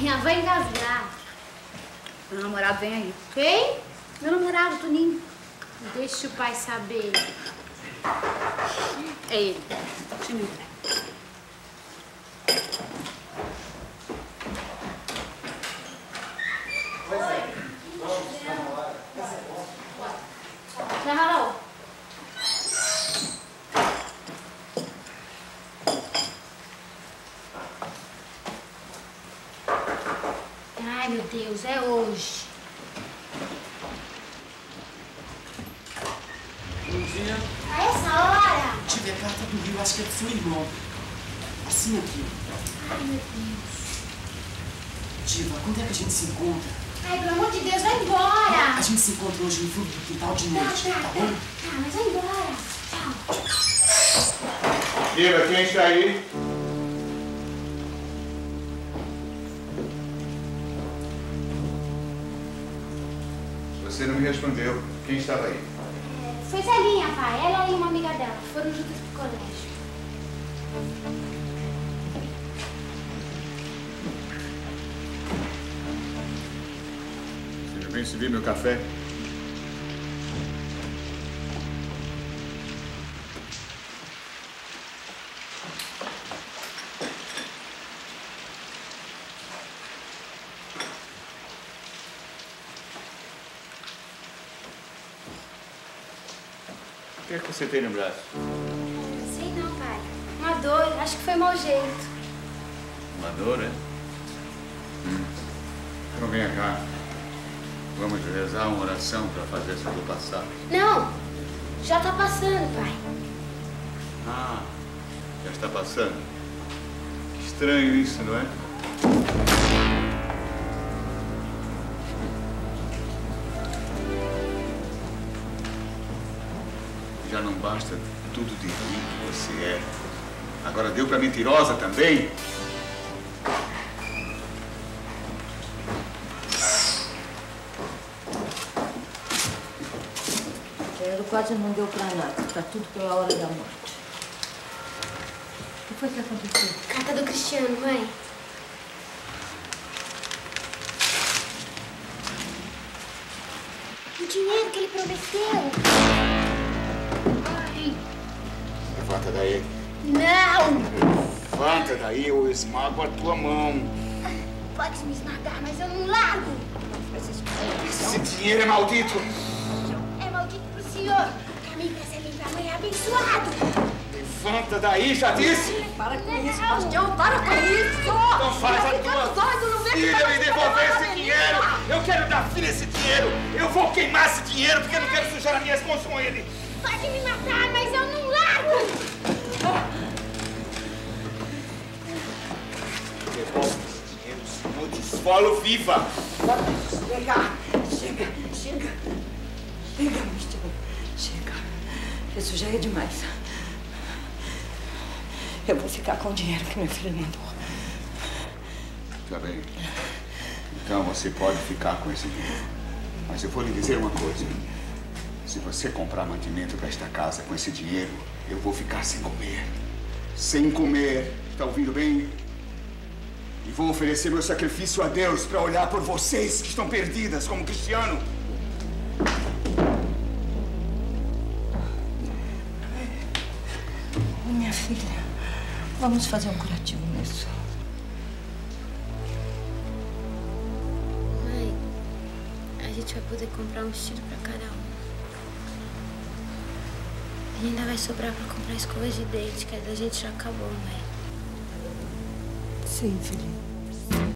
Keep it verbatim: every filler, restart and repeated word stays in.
minha avó engasgar. Meu namorado vem aí. Quem? Meu namorado, Toninho. Deixa o pai saber. É ele. Deixa eu me entrar. Ai, meu Deus, é hoje. Bom dia. A essa hora? Tive a carta do Rio, acho que é do seu irmão. Assim aqui. Ai, meu Deus. Diva, quando é que a gente se encontra? Ai, pelo amor de Deus, vai embora. A gente se encontra hoje no fundo do quintal de noite, tá, tá, tá bom? Tá, mas vai embora. Tchau. Diva, quem está aí? Você não me respondeu. Quem estava aí? É, foi Celinha, pai. Ela e uma amiga dela. Foram juntas pro colégio. Seja bem, servir meu café. O que é que você tem no braço? Não sei não, pai. Uma dor, acho que foi mau jeito. Uma dor, é? Hum. Então venha cá. Vamos rezar uma oração para fazer essa dor passar. Não! Já tá passando, pai. Ah, já está passando? Estranho isso, não é? Já não basta tudo de ruim que você é. Agora deu pra mentirosa também? O dinheiro quase não deu pra nada. Tá tudo pela hora da morte. O que foi que aconteceu? Carta do Cristiano, mãe. O dinheiro que ele prometeu. Levanta daí. Não! Levanta daí, eu esmago a tua mão. Pode me esmagar, mas eu não largo. Esse dinheiro é maldito. É maldito pro senhor. Pra mim, pra ser minha mãe, é abençoado. Levanta daí, já disse. Para com não. isso, Bastião, para com isso. Não faz a tua filha me devolver esse dinheiro. Eu quero dar filha esse dinheiro. Eu vou queimar esse dinheiro porque eu não quero sujar as minhas mãos com ele. Pode me matar, mas eu não largo! Devolve esse dinheiro, senão eu te esfolo viva! Chega! Chega! Chega! Chega, Cristiano! Chega! Isso já é demais. Eu vou ficar com o dinheiro que meu filho mandou. Tá bem. Então você pode ficar com esse dinheiro. Mas eu vou lhe dizer uma coisa. Se você comprar mantimento para esta casa com esse dinheiro, eu vou ficar sem comer. Sem comer, tá ouvindo bem? E vou oferecer meu sacrifício a Deus para olhar por vocês que estão perdidas, como Cristiano. Minha filha, vamos fazer um curativo nisso. Mãe, a gente vai poder comprar um vestido para cada um. E ainda vai sobrar pra comprar escovas de dente, que a da gente já acabou, mãe. Sim, filho.